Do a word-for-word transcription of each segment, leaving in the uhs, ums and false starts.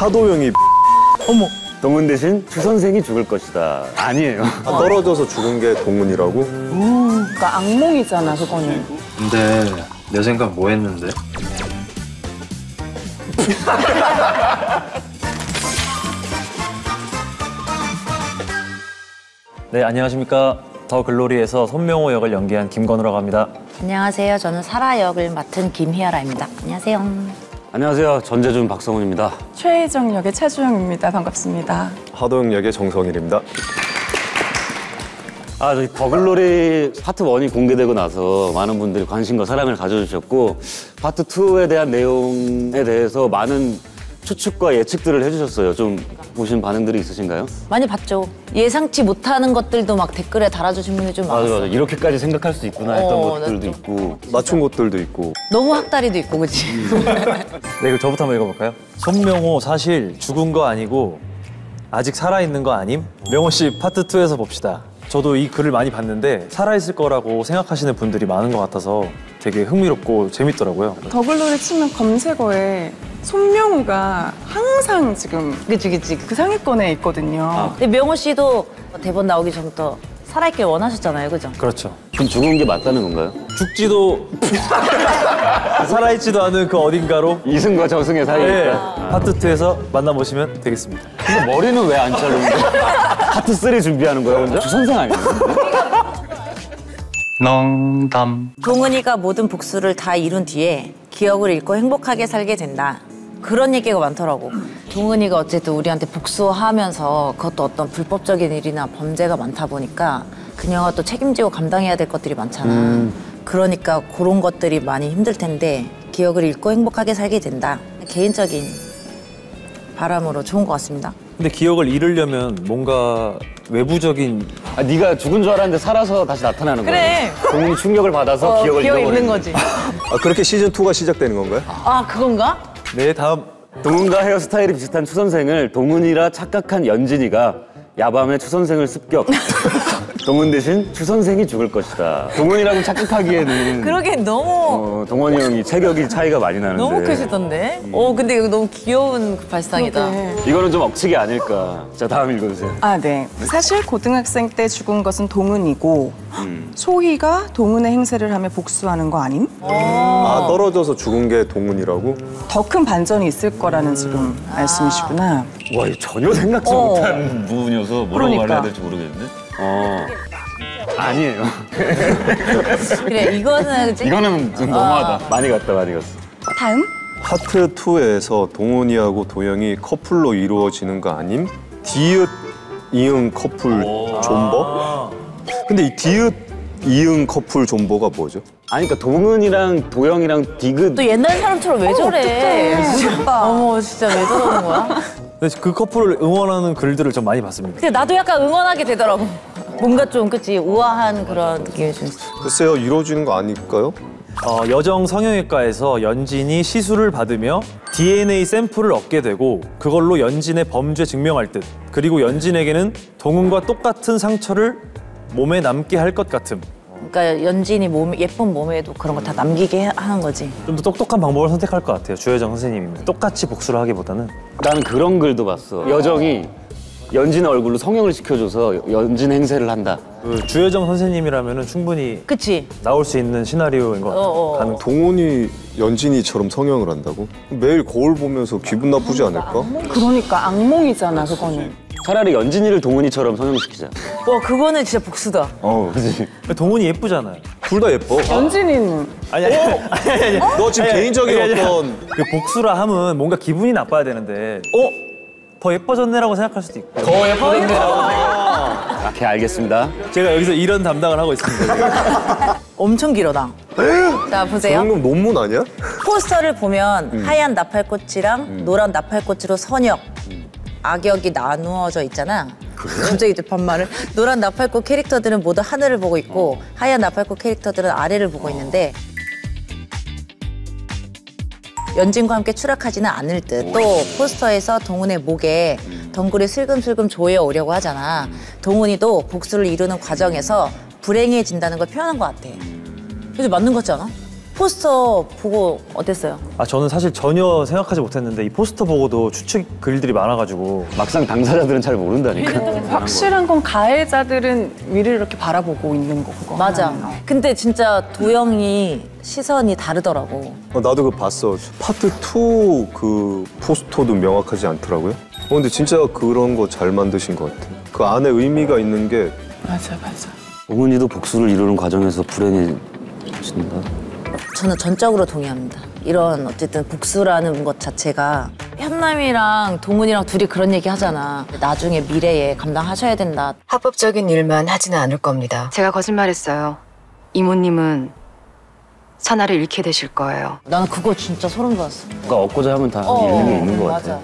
하도영이 어머. 동문 대신 추선생이 죽을 것이다. 아니에요. 아, 떨어져서 죽은 게 동문이라고? 음, 그러니까 악몽이잖아, 그거는. 근데 내 생각 뭐 했는데? 네, 안녕하십니까. 더 글로리에서 손명호 역을 연기한 김건우라고 합니다. 안녕하세요. 저는 사라 역을 맡은 김희아라입니다. 안녕하세요. 안녕하세요. 전재준 박성훈입니다. 최혜정 역의 차주영입니다. 반갑습니다. 하도영 역의 정성일입니다. 아, 저희 더 글로리 파트 일이 공개되고 나서 많은 분들이 관심과 사랑을 가져주셨고 파트 이에 대한 내용에 대해서 많은 추측과 예측들을 해주셨어요. 좀 보신 반응들이 있으신가요? 많이 봤죠. 예상치 못하는 것들도 막 댓글에 달아주신 분이 좀 많았어요. 맞아, 맞아. 이렇게까지 생각할 수 있구나 했던 어, 것들도 있고 맞춘 것들도 있고 너무 학다리도 있고, 그치? 네, 이거 저부터 한번 읽어볼까요? 손명호 사실 죽은 거 아니고 아직 살아있는 거 아님? 명호 씨 파트 이에서 봅시다. 저도 이 글을 많이 봤는데 살아있을 거라고 생각하시는 분들이 많은 것 같아서 되게 흥미롭고 재밌더라고요. 더글로리 치면 검색어에 손명호가 항상 지금 그치 그치 그 상위권에 있거든요. 아. 근데 명호 씨도 대본 나오기 전부터 살아있길 원하셨잖아요, 그죠? 그렇죠. 그럼 죽은 게 맞다는 건가요? 죽지도 살아있지도 않은 그 어딘가로 이승과 저승의 사이니까. 아. 파트 이에서 만나보시면 되겠습니다. 근데 머리는 왜 안 자르는 거야? 파트 삼 준비하는 거야, 혼자? 주선생 아니에요? 농담. 동은이가 모든 복수를 다 이룬 뒤에 기억을 잃고 행복하게 살게 된다. 그런 얘기가 많더라고. 동은이가 어쨌든 우리한테 복수하면서 그것도 어떤 불법적인 일이나 범죄가 많다 보니까 그녀가 또 책임지고 감당해야 될 것들이 많잖아. 음. 그러니까 그런 것들이 많이 힘들 텐데 기억을 잃고 행복하게 살게 된다. 개인적인 바람으로 좋은 것 같습니다. 근데 기억을 잃으려면 뭔가 외부적인... 아, 네가 죽은 줄 알았는데 살아서 다시 나타나는 그래. 거야. 동이 충격을 받아서 어, 기억을 기억 잃어버리는 거지. 아, 그렇게 시즌 이가 시작되는 건가요? 아, 그건가? 네, 다음. 동훈과 헤어스타일이 비슷한 추선생을 동훈이라 착각한 연진이가 야밤에 추선생을 습격. 동훈 대신 추선생이 죽을 것이다. 동훈이라고 착각하기에는 그러게 너무... 어, 동원이 형이 체격이 차이가 많이 나는데 너무 크시던데? 음. 어, 근데 이거 너무 귀여운 발상이다. 그러게. 이거는 좀 억측이 아닐까. 자, 다음 읽어주세요. 아, 네. 사실 고등학생 때 죽은 것은 동훈이고 음. 소희가 동훈의 행세를 하며 복수하는 거 아님? 음. 아, 떨어져서 죽은 게 동훈이라고? 더 큰 반전이 있을 거라는 음. 지금 말씀이시구나. 아. 와, 이거 전혀 생각지 어. 못한 부분이어서 뭐라고 그러니까. 말해야 될지 모르겠는데? 어. 아니에요. 그래, 이거는... 이거는 좀 너무하다. 어. 많이 갔다, 많이 갔어. 다음? 파트 이에서 동훈이하고 도영이 커플로 이루어지는 거 아님? 디귿, 이응, 커플, 오. 존버? 근데 이 디귿, 이응, 커플, 존버가 뭐죠? 아니, 그러니까 동훈이랑 도영이랑 디귿... 또 옛날 사람처럼 왜 저래? 어머, 진짜 왜 저러는 거야? 그 커플을 응원하는 글들을 좀 많이 봤습니다. 근데 나도 약간 응원하게 되더라고. 뭔가 좀 그치 우아한 그런 느낌이 좀 있어요. 글쎄요, 이루어지는 거 아닐까요? 어, 여정 성형외과에서 연진이 시술을 받으며 디엔에이 샘플을 얻게 되고 그걸로 연진의 범죄 증명할 듯 그리고 연진에게는 동훈과 똑같은 상처를 몸에 남게 할 것 같음. 그러니까 연진이 몸, 예쁜 몸에도 그런 거 다 남기게 하는 거지. 좀 더 똑똑한 방법을 선택할 것 같아요, 주혜정 선생님입니다. 똑같이 복수를 하기보다는. 나는 그런 글도 봤어. 여정이 연진 얼굴로 성형을 시켜줘서 연진 행세를 한다. 그 주혜정 선생님이라면 충분히 그치? 나올 수 있는 시나리오인 것 같아요. 어, 어. 가능... 동훈이 연진이처럼 성형을 한다고? 매일 거울 보면서 기분 나쁘지 않을까? 악몽? 그러니까 악몽이잖아, 그거는. 차라리 연진이를 동훈이처럼 성형시키자. 와, 그거는 진짜 복수다. 어, 그치. 동훈이 예쁘잖아요. 둘 다 예뻐. 연진이는. 아니, 아니, 아니, 아니, 아니. 어? 너 지금 아니, 개인적인 아니, 아니, 어떤. 그 복수라 함은 뭔가 기분이 나빠야 되는데. 어? 더 예뻐졌네라고 생각할 수도 있고. 더 예뻐졌네라고 생각. 오케이, 알겠습니다. 제가 여기서 이런 담당을 하고 있습니다. 엄청 길어, 나. 자, 보세요. 방금 논문 아니야? 포스터를 보면 음. 하얀 나팔꽃이랑 음. 노란 나팔꽃으로 선역. 악역이 나누어져 있잖아. 그래? 갑자기 이제 반말을. 노란 나팔꽃 캐릭터들은 모두 하늘을 보고 있고 어. 하얀 나팔꽃 캐릭터들은 아래를 보고 어. 있는데 연진과 함께 추락하지는 않을 듯. 또 포스터에서 동훈의 목에 덩굴이 슬금슬금 조여 오려고 하잖아. 동훈이도 복수를 이루는 과정에서 불행해진다는 걸 표현한 것 같아. 그래서 맞는 거지 않아? 포스터 보고 어땠어요? 아 저는 사실 전혀 생각하지 못했는데 이 포스터 보고도 추측 글들이 많아가지고 막상 당사자들은 잘 모른다니까. 확실한 건 가해자들은 위를 이렇게 바라보고 있는 거고. 맞아. 근데 진짜 도영이 시선이 다르더라고. 어, 나도 그 봤어. 파트 투 그 포스터도 명확하지 않더라고요. 어, 근데 진짜 그런 거 잘 만드신 것 같아. 그 안에 의미가 있는 게. 맞아 맞아. 어머니도 복수를 이루는 과정에서 불행해진다. 저는 전적으로 동의합니다. 이런 어쨌든 복수라는 것 자체가 현남이랑 동훈이랑 둘이 그런 얘기 하잖아. 나중에 미래에 감당하셔야 된다. 합법적인 일만 하지는 않을 겁니다. 제가 거짓말했어요. 이모님은 사나를 잃게 되실 거예요. 나는 그거 진짜 소름 돋았어. 그러니까 얻고자 하면 다 어, 잃는 게 있는 것 맞아. 같아요.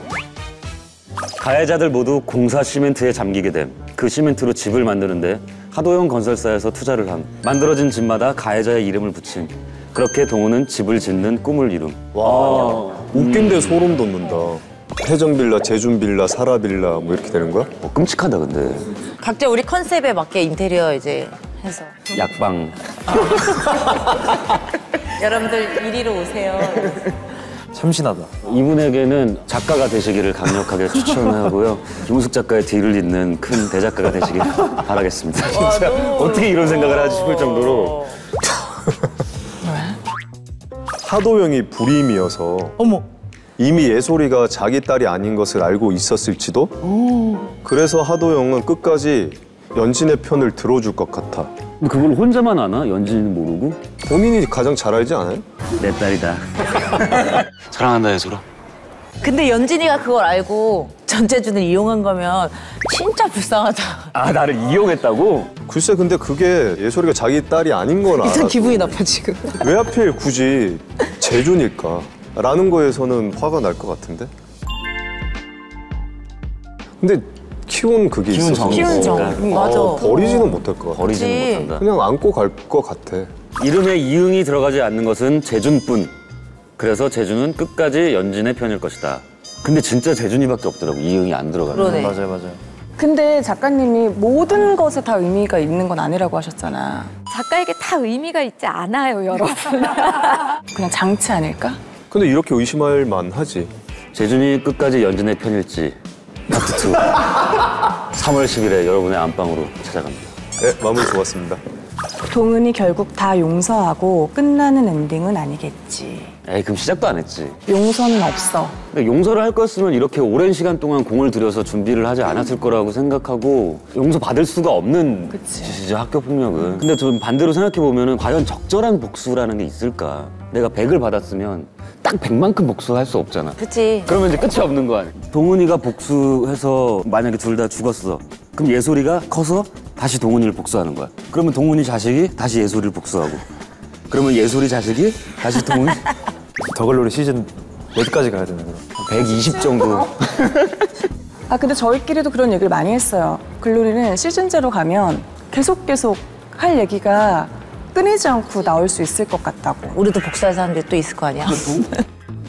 가해자들 모두 공사 시멘트에 잠기게 됨. 그 시멘트로 집을 만드는데 하도영 건설사에서 투자를 함. 만들어진 집마다 가해자의 이름을 붙임. 그렇게 동호는 집을 짓는 꿈을 이룸. 와, 음. 웃긴데 소름 돋는다. 해전빌라, 제준빌라, 사라빌라 뭐 이렇게 되는 거야? 어, 끔찍하다 근데. 각자 우리 컨셉에 맞게 인테리어 이제 해서. 약방. 여러분들 이리로 오세요. 참신하다. 이분에게는 작가가 되시기를 강력하게 추천하고요. 용숙 작가의 뒤를 잇는 큰 대작가가 되시길 바라겠습니다. 와, 진짜 너무... 어떻게 이런 생각을 하지 싶을 정도로. 왜? 하도영이 불임이어서 어머. 이미 예솔이가 자기 딸이 아닌 것을 알고 있었을지도. 오. 그래서 하도영은 끝까지 연진의 편을 들어줄 것 같아. 근데 그걸 혼자만 아나? 연진이는 모르고? 본인이 가장 잘 알지 않아요? 내 딸이다. 사랑한다, 예솔아. 근데 연진이가 그걸 알고 전재준을 이용한 거면 진짜 불쌍하다. 아, 나를 이용했다고? 글쎄, 근데 그게 예솔이가 자기 딸이 아닌 건 알아. 일단 기분이 나빠, 지금. 왜 하필 굳이 재준일까? 라는 거에서는 화가 날 것 같은데? 근데 키운 그게 키운 있어서. 키운 정. 어, 맞아. 버리지는 못할 것 같아. 버리지는 못한다. 그냥 안고 갈 것 같아. 이름에 이응이 들어가지 않는 것은 재준뿐. 그래서 재준은 끝까지 연진의 편일 것이다. 근데 진짜 재준이밖에 없더라고. 이응이 안 들어가는. 그러네. 맞아요, 맞아요. 근데 작가님이 모든 것에 다 의미가 있는 건 아니라고 하셨잖아. 작가에게 다 의미가 있지 않아요, 여러분. 그냥 장치 아닐까? 근데 이렇게 의심할 만하지. 재준이 끝까지 연진의 편일지. 파트 투. 삼월 십일에 여러분의 안방으로 찾아갑니다. 네, 마무리 좋았습니다. 동은이 결국 다 용서하고 끝나는 엔딩은 아니겠지. 에이, 그럼 시작도 안 했지. 용서는 없어. 용서를 할 거였으면 이렇게 오랜 시간 동안 공을 들여서 준비를 하지 않았을 거라고 생각하고 용서받을 수가 없는 짓이죠, 학교폭력은. 근데 좀 반대로 생각해보면 과연 적절한 복수라는 게 있을까? 내가 백을 받았으면 딱 백만큼 복수할 수 없잖아. 그치. 그러면 이제 끝이 없는 거 아니야. 동훈이가 복수해서 만약에 둘 다 죽었어. 그럼 예솔이가 커서 다시 동훈이를 복수하는 거야. 그러면 동훈이 자식이 다시 예솔이를 복수하고. 그러면 예솔이 자식이 다시 동훈이. 더 글로리 시즌 몇까지 가야 되는 거야? 백이십 정도. 아 근데 저희끼리도 그런 얘기를 많이 했어요. 글로리는 시즌제로 가면 계속 계속 할 얘기가 끊이지 않고 나올 수 있을 것 같다고. 우리도 복수할 사람들이 또 있을 거 아니야?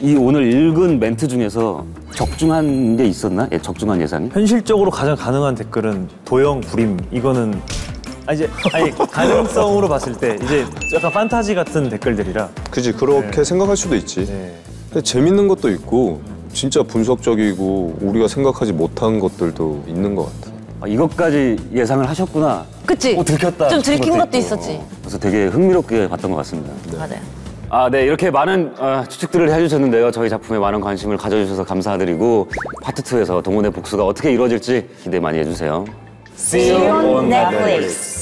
이 오늘 읽은 멘트 중에서 적중한 게 있었나? 예, 적중한 예상이? 현실적으로 가장 가능한 댓글은 도영 불임. 이거는 아 이제 아니 가능성으로 봤을 때 이제 약간 판타지 같은 댓글들이라. 그지 그렇게 네. 생각할 수도 있지. 네. 근데 재밌는 것도 있고 진짜 분석적이고 우리가 생각하지 못한 것들도 있는 것 같아. 아, 이것까지 예상을 하셨구나. 그치? 오, 들켰다. 좀 들킨 것도, 것도 있었지. 그래서 되게 흥미롭게 봤던 것 같습니다. 네. 맞아요. 아, 네, 이렇게 많은 어, 추측들을 해주셨는데요. 저희 작품에 많은 관심을 가져주셔서 감사드리고 파트 투에서 동훈의 복수가 어떻게 이루어질지 기대 많이 해주세요. See you on Netflix.